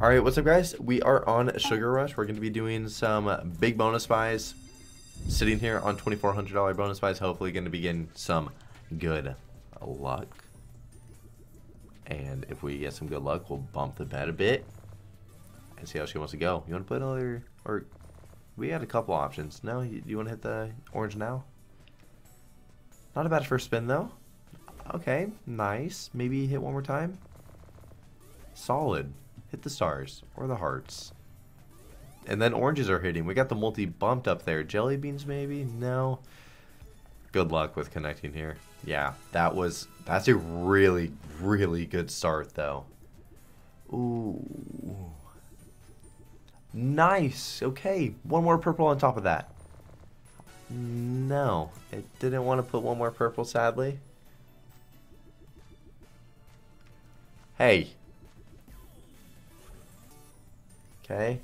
Alright, what's up guys? We are on Sugar Rush. We're going to be doing some big bonus buys. Sitting here on $2,400 bonus buys. Hopefully going to be getting some good luck. And if we get some good luck, we'll bump the bet a bit. And see how she wants to go. You want to put another... or we had a couple options. No? You want to hit the orange now? Not a bad first spin though. Okay, nice. Maybe hit one more time. Solid. Hit the stars or the hearts. And then oranges are hitting. We got the multi bumped up there. Jelly beans maybe? No. Good luck with connecting here. Yeah, that's a really, really good start though. Ooh. Nice. Okay, one more purple on top of that. No, it didn't want to put one more purple, sadly. Hey. Okay.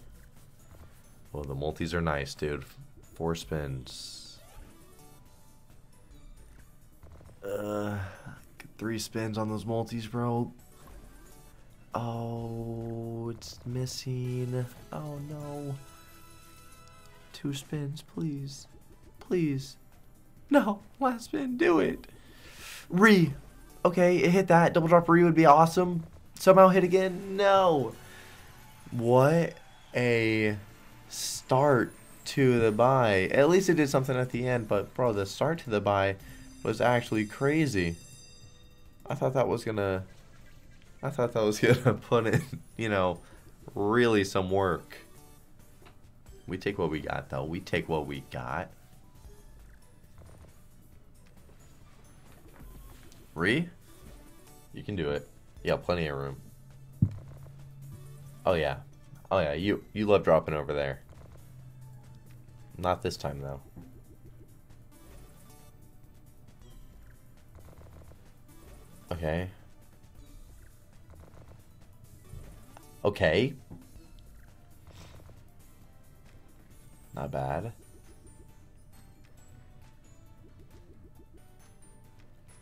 Well, the multis are nice, dude. 4 spins. 3 spins on those multis, bro. Oh, it's missing. Oh, no. 2 spins, please. Please. No, last spin, do it. Re. Okay, it hit that. Double drop re would be awesome. Somehow hit again. No. What a start to the buy. At least it did something at the end, but bro, the start to the buy was actually crazy. I thought that was gonna put in, you know, really some work. We take what we got though. We take what we got. Re? You can do it. Yeah, plenty of room. Oh yeah. Oh yeah, you love dropping over there. Not this time though. Okay. Okay. Not bad.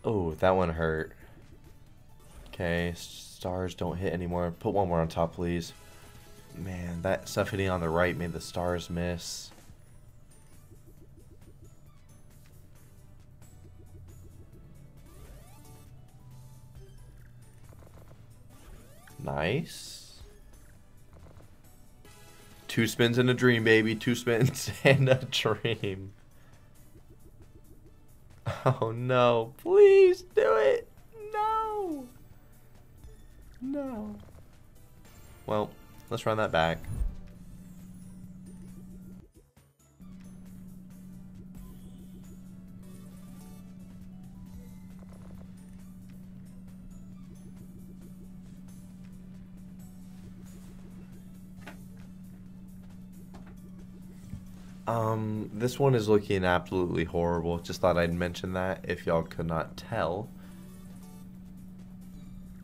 Oh, that one hurt. Okay, stars don't hit anymore. Put one more on top, please. Man, that stuff hitting on the right made the stars miss. Nice. 2 spins and a dream, baby. 2 spins and a dream. Oh no, please do it. No. No. Well, let's run that back. This one is looking absolutely horrible. Just thought I'd mention that if y'all could not tell.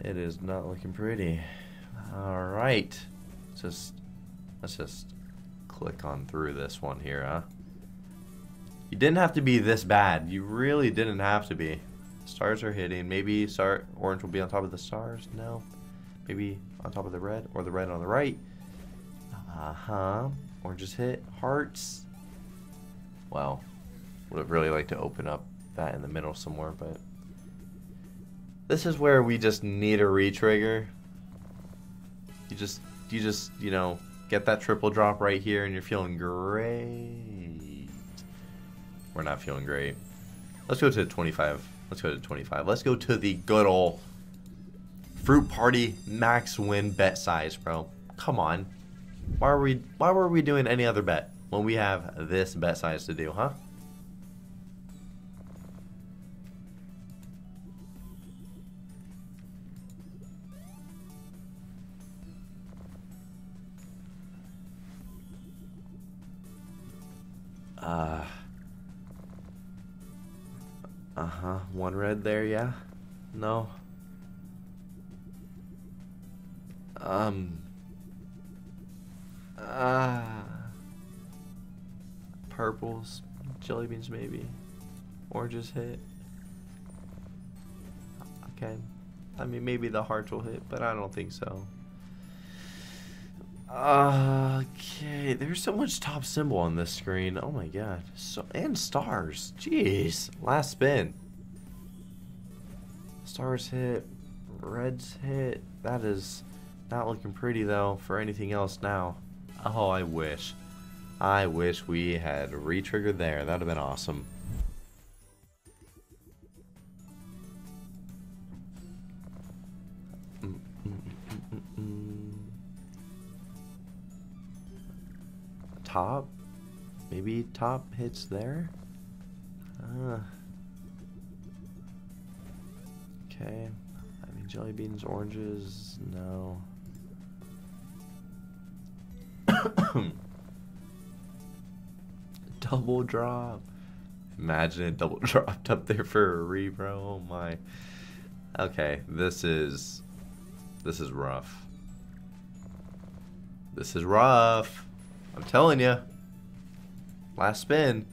It is not looking pretty. All right. Let's just click on through this one here, huh? You didn't have to be this bad. You really didn't have to be. Stars are hitting. Maybe orange will be on top of the stars. No. Maybe on top of the red or the red on the right. Uh-huh. Oranges hit. Hearts. Wow. Would have really liked to open up that in the middle somewhere, but this is where we just need a re-trigger. You just, you know, get that triple drop right here and you're feeling great. We're not feeling great. Let's go to 25. Let's go to 25. Let's go to the good old Fruit Party max win bet size, bro. Come on. Why were we doing any other bet when we have this bet size to do, huh? One red there, yeah. No. Purples, jelly beans maybe, oranges hit. Okay, I mean maybe the hearts will hit, but I don't think so. Okay, there's so much top symbol on this screen. Oh my god. So, and stars. Jeez. Last spin. Stars hit. Reds hit. That is not looking pretty though for anything else now. Oh, I wish. I wish we had re-triggered there. That would have been awesome. Top? Maybe top hits there? Okay. I mean, jelly beans, oranges, no. Double drop. Imagine it double dropped up there for a re, bro. Oh my. Okay, this is rough. This is rough. I'm telling you, last spin,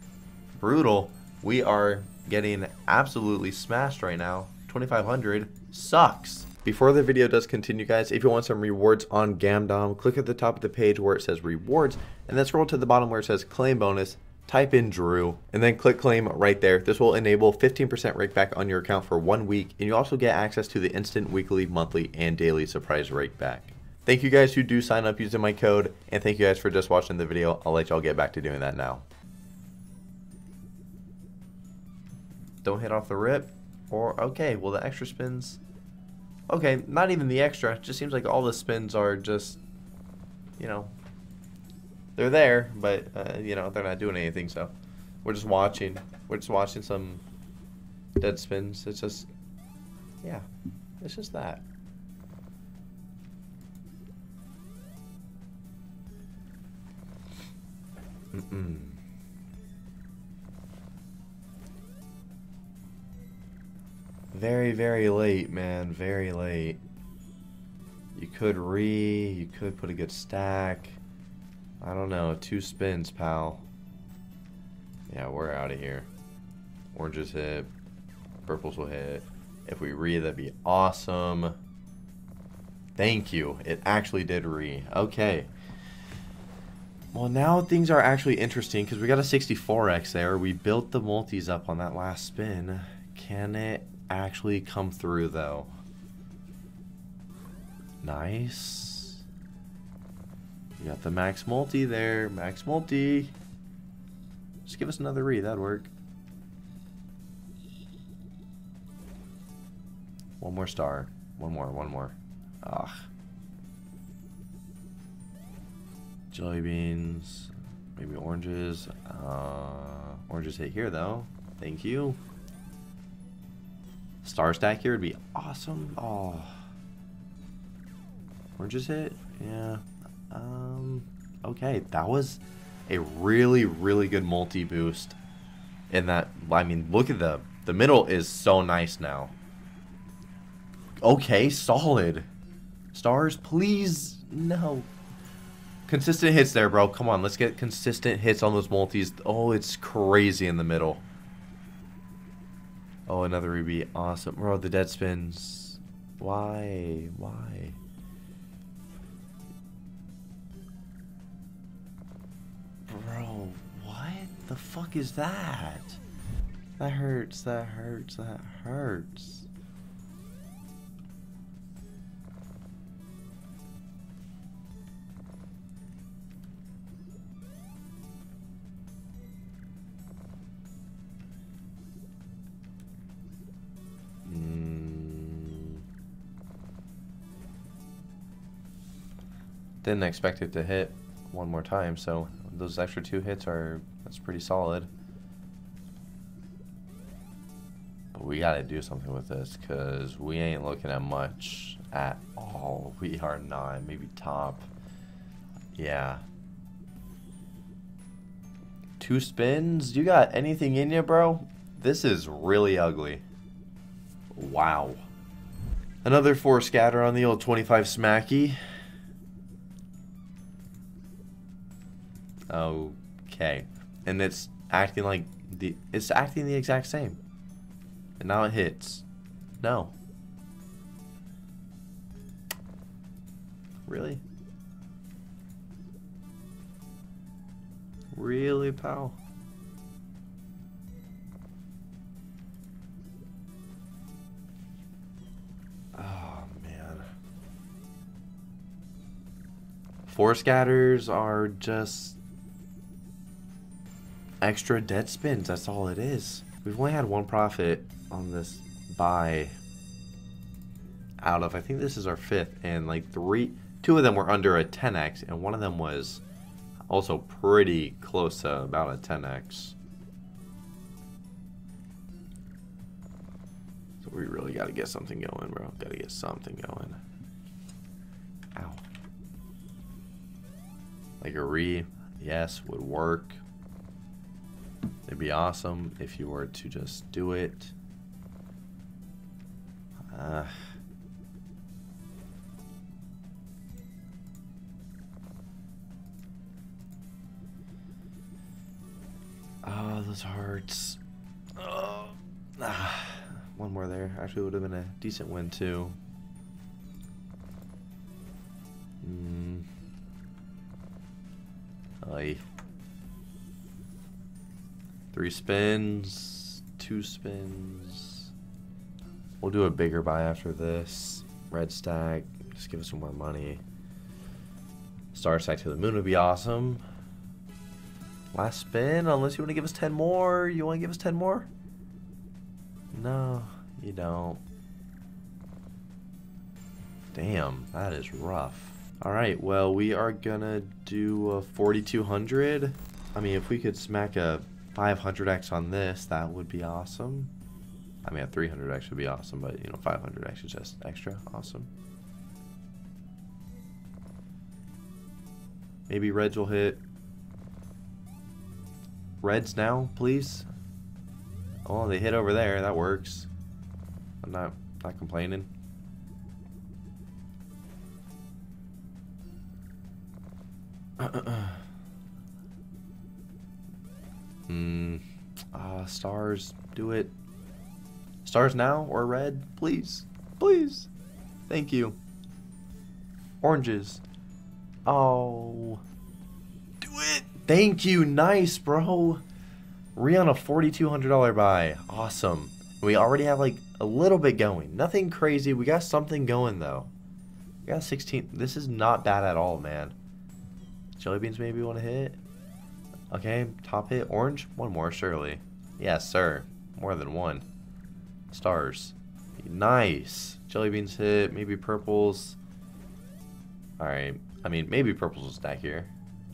brutal. We are getting absolutely smashed right now. 2,500 sucks. Before the video does continue, guys, if you want some rewards on Gamdom, click at the top of the page where it says rewards, and then scroll to the bottom where it says claim bonus. Type in Drew, and then click claim right there. This will enable 15% rakeback on your account for 1 week, and you also get access to the instant weekly, monthly, and daily surprise rakeback. Thank you guys who do sign up using my code, and thank you guys for just watching the video. I'll let y'all get back to doing that now. Don't hit off the rip, or okay, well the extra spins, okay, not even the extra, it just seems like all the spins are just, you know, they're there, but you know, they're not doing anything, so we're just watching some dead spins. It's just, yeah, it's just that. Mm-mm. Very, very late, man. Very late. You could you could put a good stack. I don't know. 2 spins, pal. Yeah, we're out of here. Oranges hit. Purples will hit. If we re, that'd be awesome. Thank you. It actually did re. Okay. Well, now things are actually interesting because we got a 64x there. We built the multis up on that last spin. Can it actually come through, though? Nice. We got the max multi there. Max multi. Just give us another re. That'd work. One more star. One more. Ugh. Jelly beans, maybe oranges. Oranges hit here though. Thank you. Star stack here would be awesome. Oh, oranges hit. Yeah. Okay, that was a really, really good multi boost. And that, I mean, look at the middle is so nice now. Okay, solid. Stars, please. No. Consistent hits there, bro. Come on, let's get consistent hits on those multis. Oh, it's crazy in the middle. Oh, another ruby. Awesome. Bro, the dead spins. Why? Why? Bro, what the fuck is that? That hurts, that hurts, that hurts. Didn't expect it to hit one more time, so those extra 2 hits are, that's pretty solid. But we gotta do something with this, because we ain't looking at much at all. We are not, maybe top. Yeah. 2 spins? You got anything in you, bro? This is really ugly. Wow. Another 4 scatter on the old 25 smacky. Okay, and it's acting like it's acting the exact same, and now it hits. No, really? Really, pal? Oh, man. Four scatters are just extra dead spins. That's all it is. We've only had one profit on this buy out of, I think this is our fifth, and like two of them were under a 10x, and one of them was also pretty close to about a 10x. So we really gotta get something going, bro. Gotta get something going. Ow. Like a re, yes, would work. It'd be awesome if you were to just do it. Oh, those hearts. Oh. Ah, one more there. Actually, would have been a decent win, too. Mm. Aye. Three spins, two spins. We'll do a bigger buy after this. Red stack, just give us some more money. Star stack to the moon would be awesome. Last spin, unless you want to give us 10 more. You want to give us 10 more? No, you don't. Damn, that is rough. All right, well, we are gonna do a 4,200. I mean, if we could smack a 500x on this, that would be awesome. I mean, a 300x would be awesome, but you know, 500x is just extra awesome. Maybe reds will hit. Reds now, please. Oh, they hit over there. That works. I'm not complaining. Stars, do it. Stars now or red, please. Please. Thank you. Oranges. Oh. Do it. Thank you. Nice, bro. Rihanna, $4,200 buy. Awesome. We already have like a little bit going. Nothing crazy. We got something going though. We got 16. This is not bad at all, man. Jelly beans maybe want to hit. Okay, top hit, orange, one more, surely. Yes, sir. More than one. Stars. Nice. Jelly beans hit, maybe purples. Alright, I mean, maybe purples will stack here.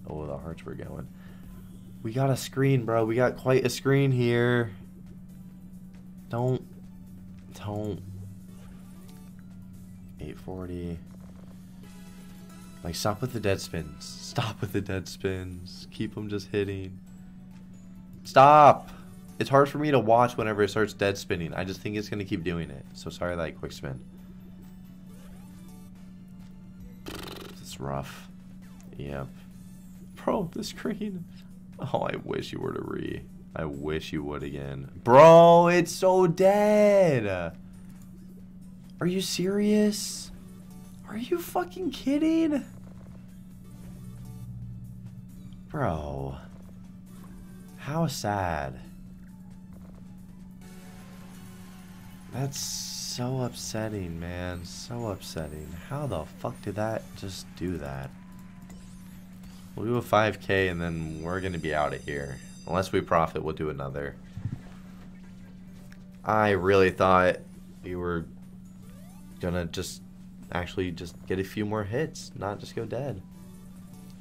Oh, the hearts were going. We got a screen, bro. We got quite a screen here. Don't. 840. Like, stop with the dead spins. Stop with the dead spins. Keep them just hitting. Stop! It's hard for me to watch whenever it starts dead spinning. I just think it's going to keep doing it. So sorry that I quick spin. It's rough. Yep. Bro, the screen. Oh, I wish you were to re. I wish you would again. Bro, it's so dead! Are you serious? Are you fucking kidding? Bro. How sad. That's so upsetting, man. So upsetting. How the fuck did that just do that? We'll do a 5K and then we're gonna be out of here. Unless we profit, we'll do another. I really thought we were gonna just actually just get a few more hits, not just go dead.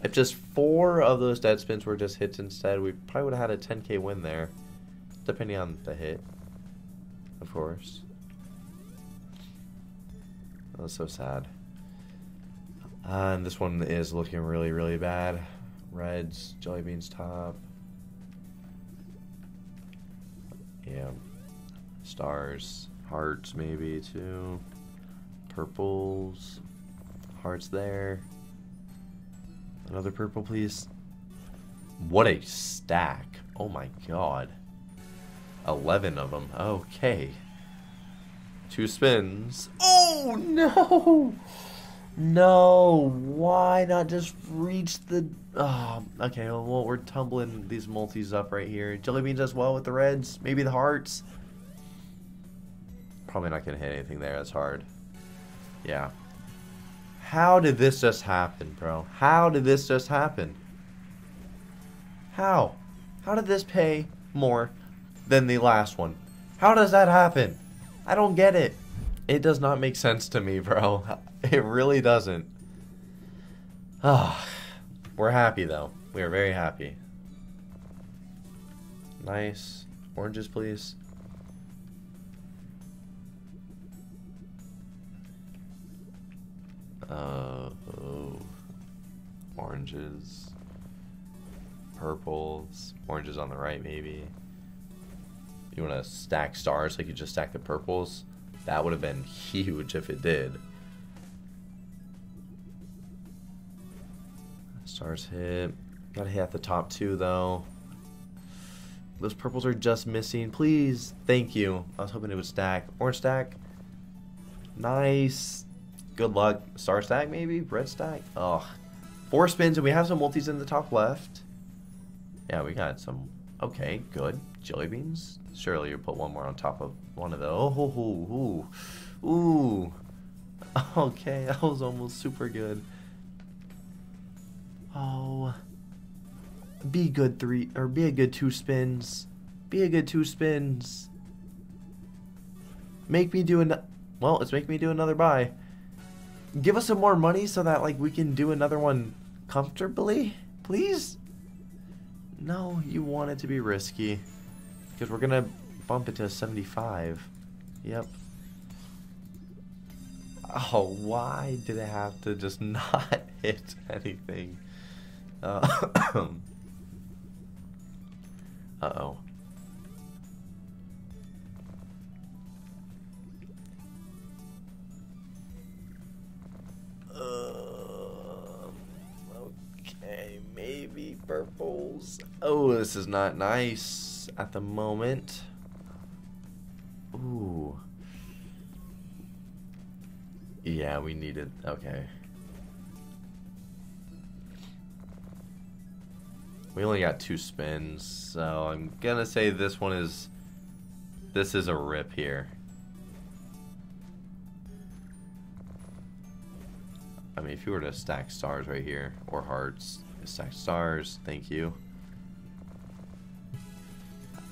If just four of those dead spins were just hits instead, we probably would have had a 10K win there, depending on the hit, of course. That was so sad. And this one is looking really, really bad. Reds, jelly beans top. Yeah. Stars, hearts maybe too. Purples, hearts there. Another purple, please. What a stack. Oh my god. 11 of them. Okay. Two spins. Oh no! No, why not just reach the... Oh, okay, well, we're tumbling these multis up right here. Jelly beans as well with the reds, maybe the hearts. Probably not going to hit anything there, that's hard. Yeah. How did this just happen, bro? How did this just happen? How? How did this pay more than the last one? How does that happen? I don't get it. It does not make sense to me, bro. It really doesn't. Ah, we're happy though. We are very happy. Nice. Oranges, please. Oh. Oranges. Purples. Oranges on the right, maybe. You want to stack stars like you just stacked the purples? That would have been huge if it did. Stars hit. Gotta hit at the top two, though. Those purples are just missing. Please. Thank you. I was hoping it would stack. Orange stack. Nice. Good luck. Star stack, maybe? Red stack? Ugh. Four spins, and we have some multis in the top left. Yeah, we got some. Okay, good. Jelly beans. Surely you'll put one more on top of one of those. Oh, ooh, ooh. Okay, that was almost super good. Oh, be good three, or be a good two spins. Be a good two spins. Make me do another, well, it's make me do another buy. Give us some more money so that, like, we can do another one comfortably, please? No, you want it to be risky. Because we're going to bump it to 75. Yep. Oh, why did it have to just not hit anything? Uh-oh. Okay, maybe purples. Oh, this is not nice at the moment. Ooh. Yeah, we need it. Okay. We only got two spins, so I'm gonna say this one is... This is a rip here. I mean, if you were to stack stars right here, or hearts, stack stars, thank you.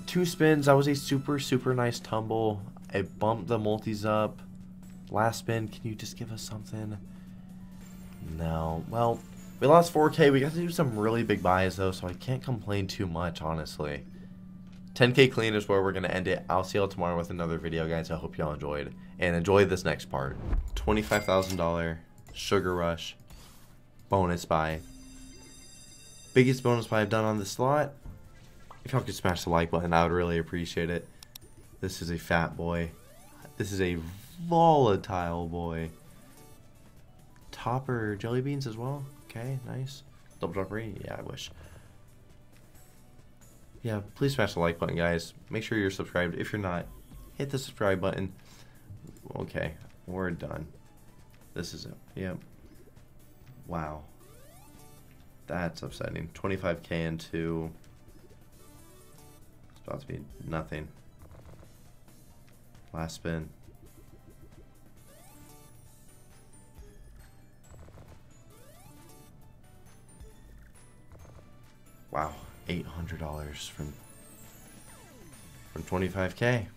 Two spins, that was a super, super nice tumble. It bumped the multis up. Last spin, can you just give us something? No. Well, we lost 4K. We got to do some really big buys, though, so I can't complain too much, honestly. 10K clean is where we're going to end it. I'll see y'all tomorrow with another video, guys. I hope y'all enjoyed. And enjoy this next part. $25,000 Sugar Rush bonus buy. Biggest bonus buy I've done on this slot. If y'all could smash the like button, I would really appreciate it. This is a fat boy. This is a volatile boy. Topper jelly beans as well. Okay, nice. Double drop rate. Yeah, I wish. Yeah, please smash the like button, guys. Make sure you're subscribed. If you're not, hit the subscribe button. Okay, we're done. This is it. Yep. Wow. That's upsetting. 25K into... It's about to be nothing. Last spin. Wow, $800 from 25K.